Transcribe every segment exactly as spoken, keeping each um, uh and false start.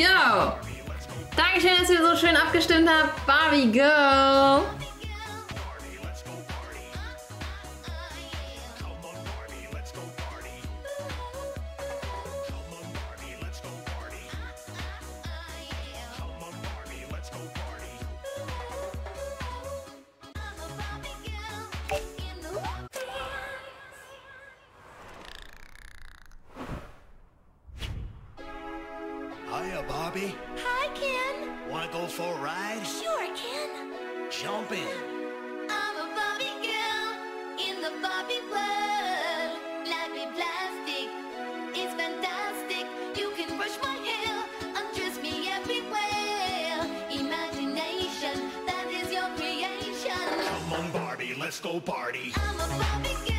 Genau. Dankeschön, dass ihr so schön abgestimmt habt. Barbie Girl. Hiya, Barbie. Hi, Ken. Wanna go for a ride? Sure, Ken. Jump in. I'm a Barbie girl in the Barbie world. Life is plastic, it's fantastic. You can brush my hair, undress me everywhere. Imagination, that is your creation. Come on, Barbie, let's go party. I'm a Barbie girl.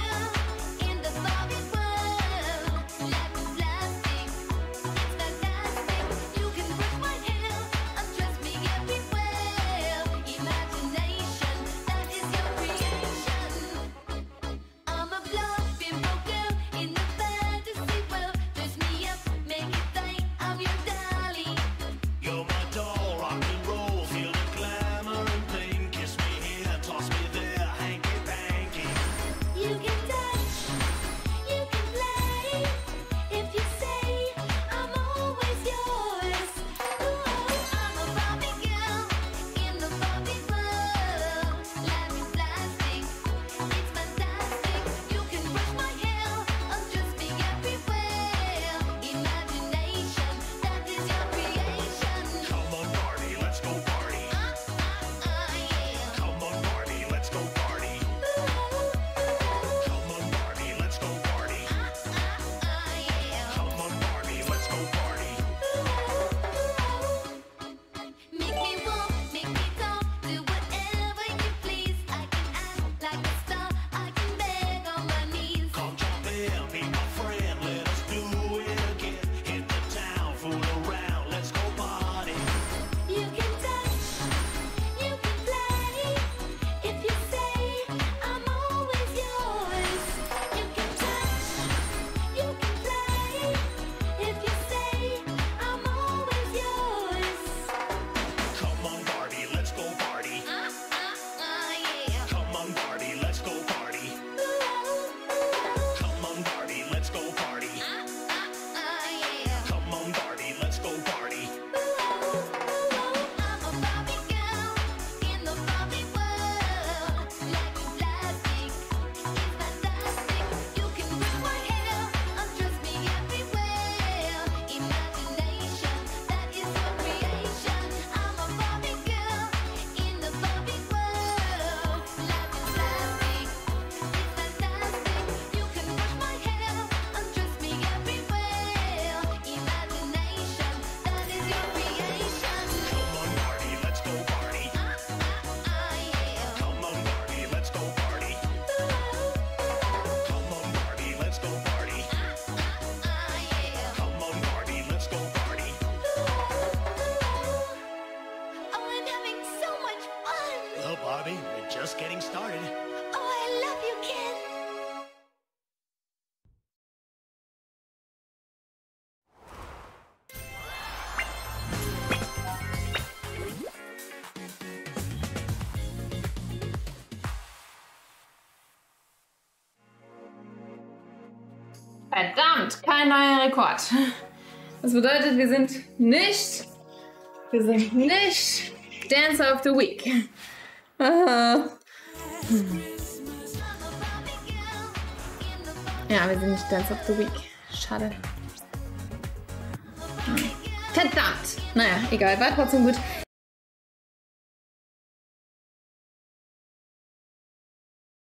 Bobby, we're just getting started. Oh, I love you, Ken. Verdammt, kein neuer Rekord. Das bedeutet, wir sind nicht, wir sind nicht Dancer of the Week. Uh-huh. Ja, wir sind nicht Dance of the Week. Schade. Verdammt! Naja, egal, war trotzdem gut.